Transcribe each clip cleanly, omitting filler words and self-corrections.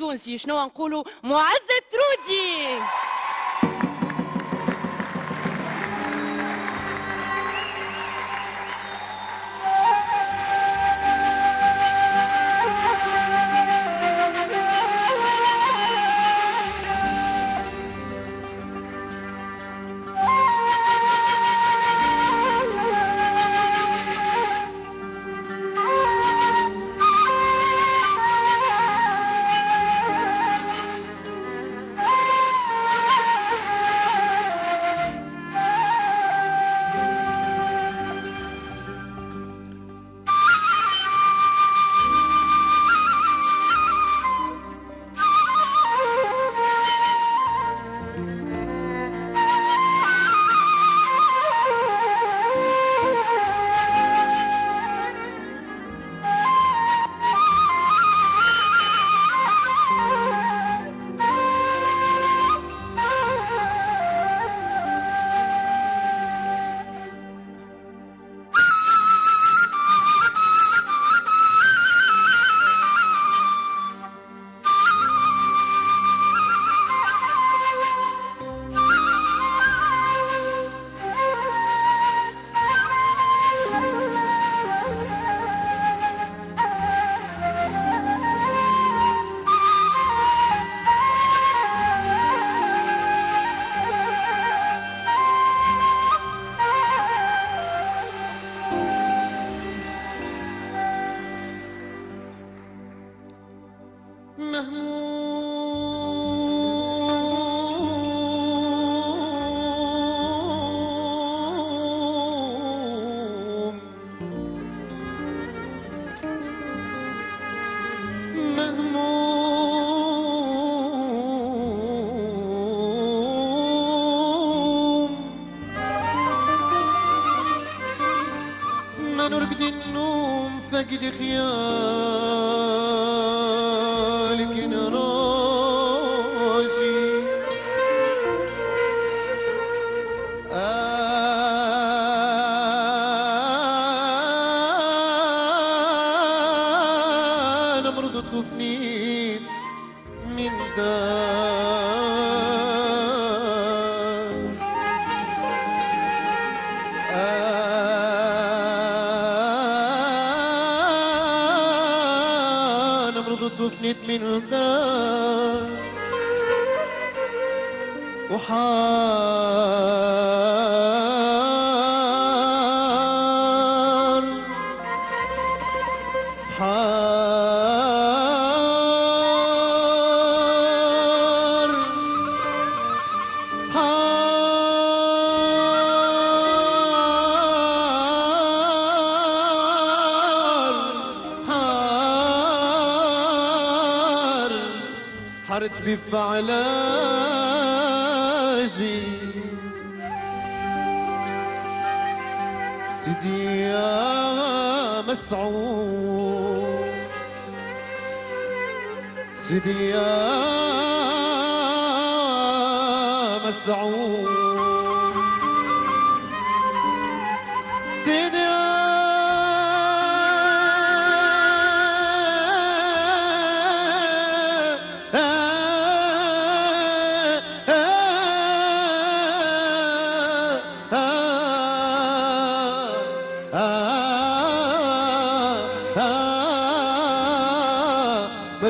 التونسي شنو نقولوا؟ معز ترودي. فقد خيالك نراسي أنا مرض تفنيت من تفنيت من دار بف على سيدي يا مسعود سيدي يا مسعود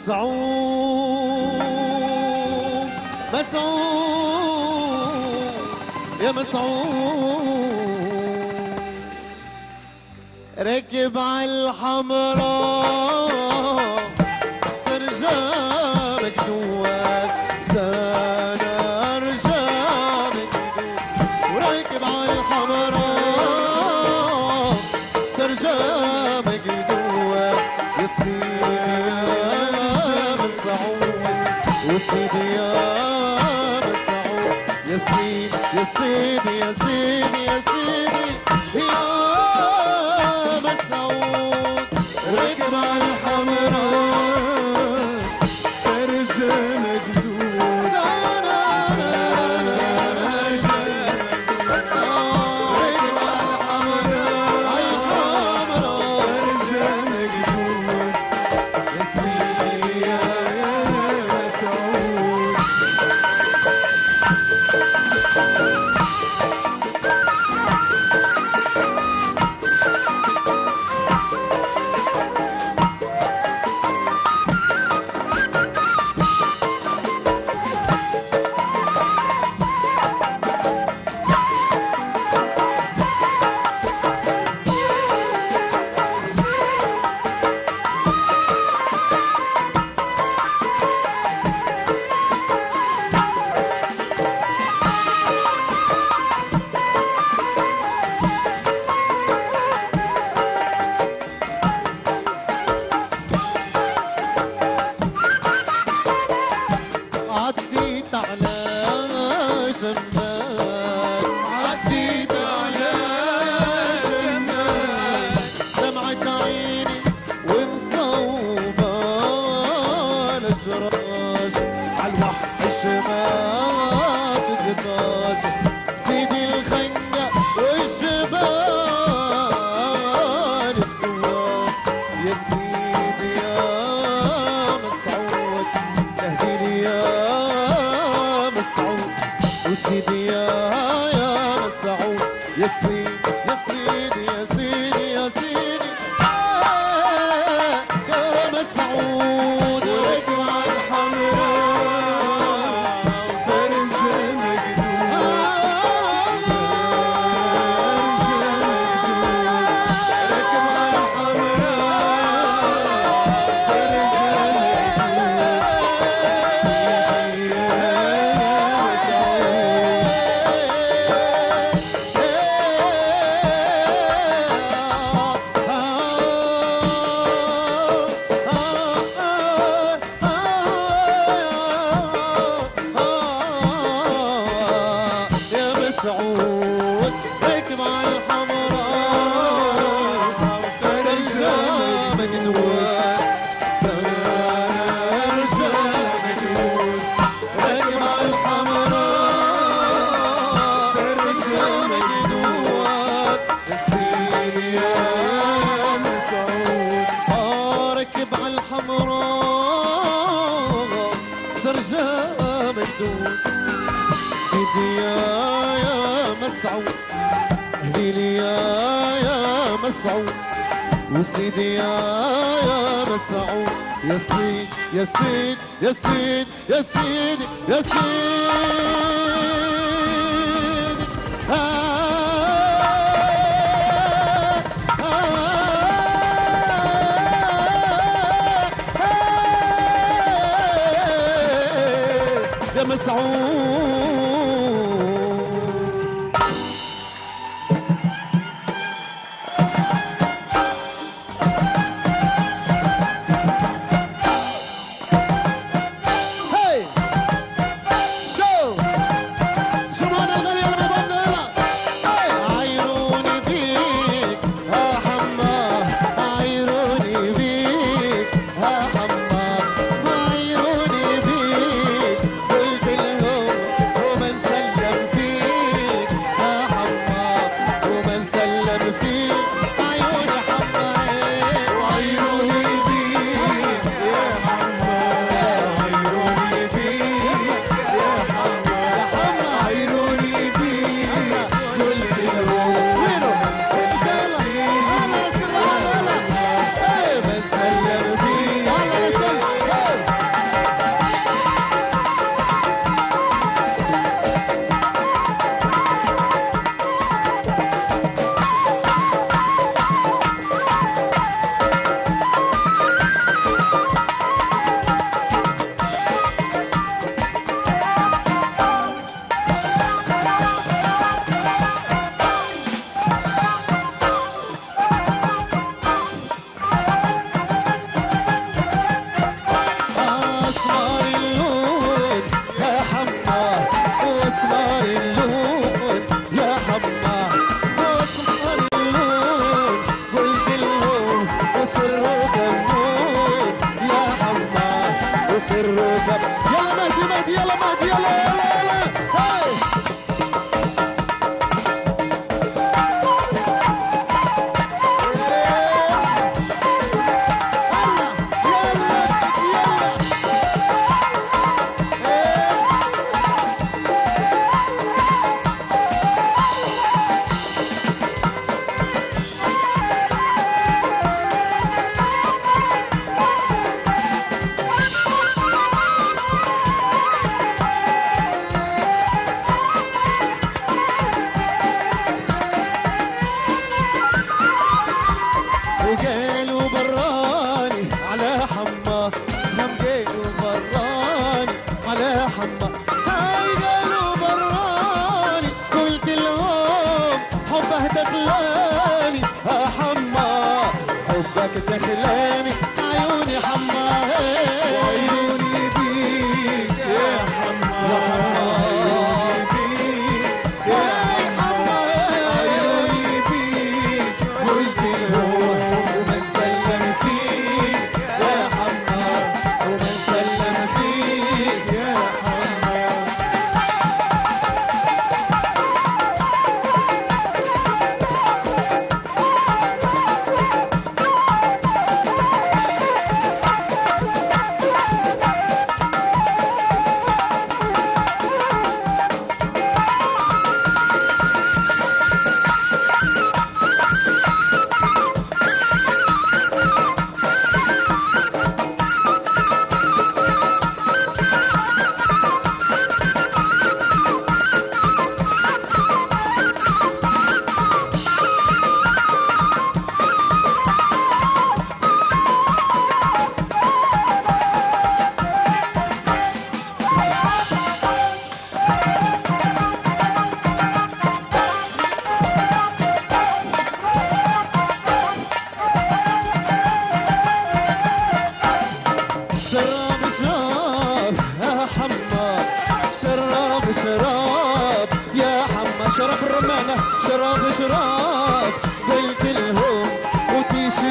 مسعود مسعود يا مسعود ركب على الحمراء سرجانك جواز سانا رجالك جواز وركب على الحمراء سرجانك جواز يصير يا سيدي يا مسعود يا سيدي يا سيدي يا سيدي يا سيدي يا مسعود راكب على الحمراء سرجان جدود راكب على الحمراء سرجان جدود يا سيدي يا سيدي يا مسعود يا سيدي يا سيدي يا سيدي يا سيدي يا مسعود ركب على الحمراء سرجة مجدود ركب على الحمراء سرجة مجدود ركب على الحمراء سرجة مجنون سرجة مجنون ركب على الحمراء سرجة مجنون سيدي يا مسعود ركب على الحمراء سرجة مجنون سيدي يا مسعود هديلي يا مسعود وسيدي يا مسعود يا سيد يا سيد يا سيد يا سيد يا سيد يا مسعود دخلاني عيوني حما وعيوني بيك يا حما وعيوني بيك يا حما عيوني بيك قلبي روح ومن سلم فيك يا حما ومن سلم فيك يا حما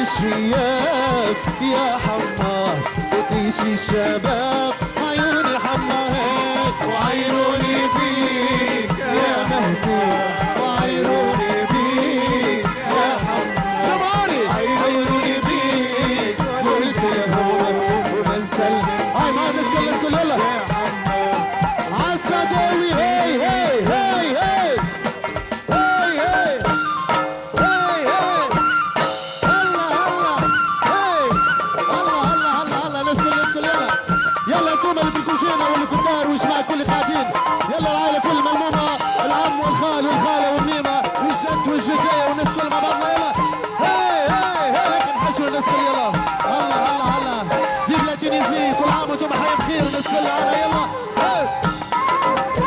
الشياب يا حماه وقيس الشباب عيوني حماهات وعيوني فيك يا مهدي وعيوني فيك يا حماه عيوني فيك قلت يا هون ومن سلم هاي ما نسكن نسكن يلا يا حماه عالصداوي هي هي هي هي واللي في الدار ويسمع كل قاعدين يلا العائله كل ملمومه العم والخال والخاله والنيمه والجد والجديه والناس كل مع بعضنا يلا هاي هاي هاي هيك نحشوا الناس كل يلا الله الله الله دي بلا تونسي كل عام وانتم حياه بخير الناس كل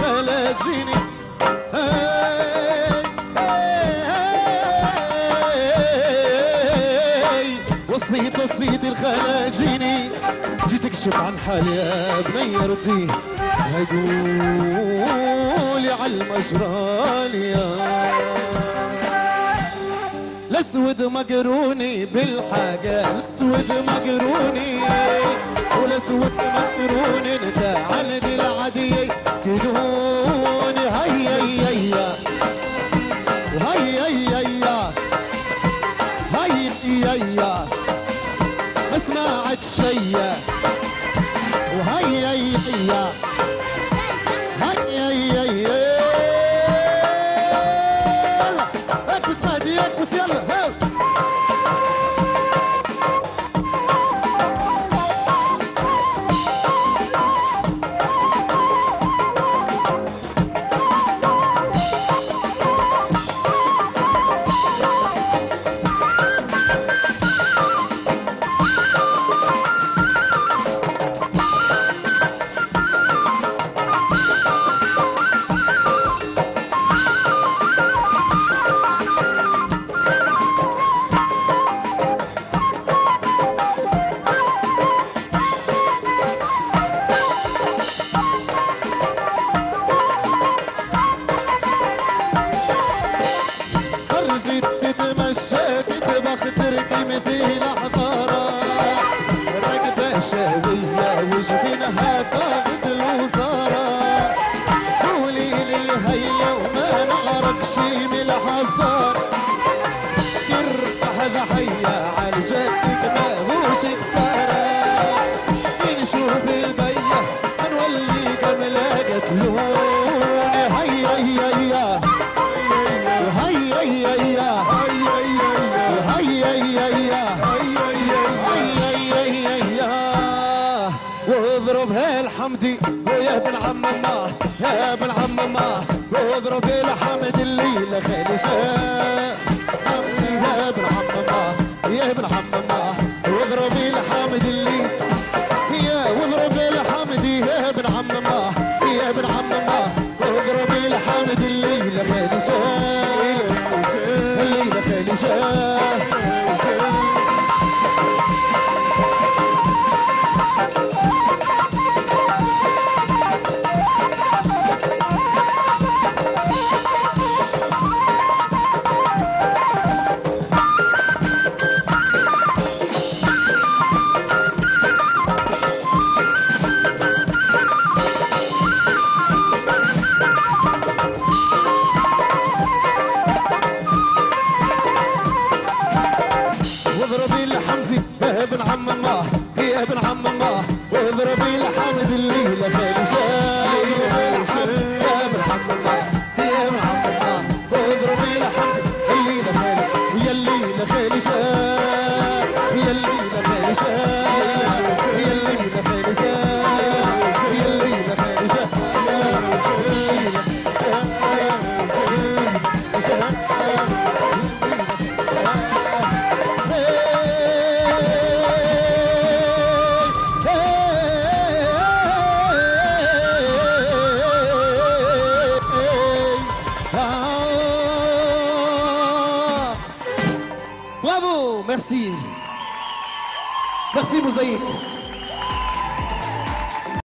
عام يلا هاي وصيت الخلاجيني جيت اكشف عن حالي يا بني ارضي هقولي على المجرالي لاسود مقروني بالحاجات اسود مقروني ولاسود مقروني انت عندي العاديه كلوني هيا هيا هيا هيا هيا هيا سمعت شيا وهي هي هي هي يلا اكبس مهدي اكبس يلا مزيف.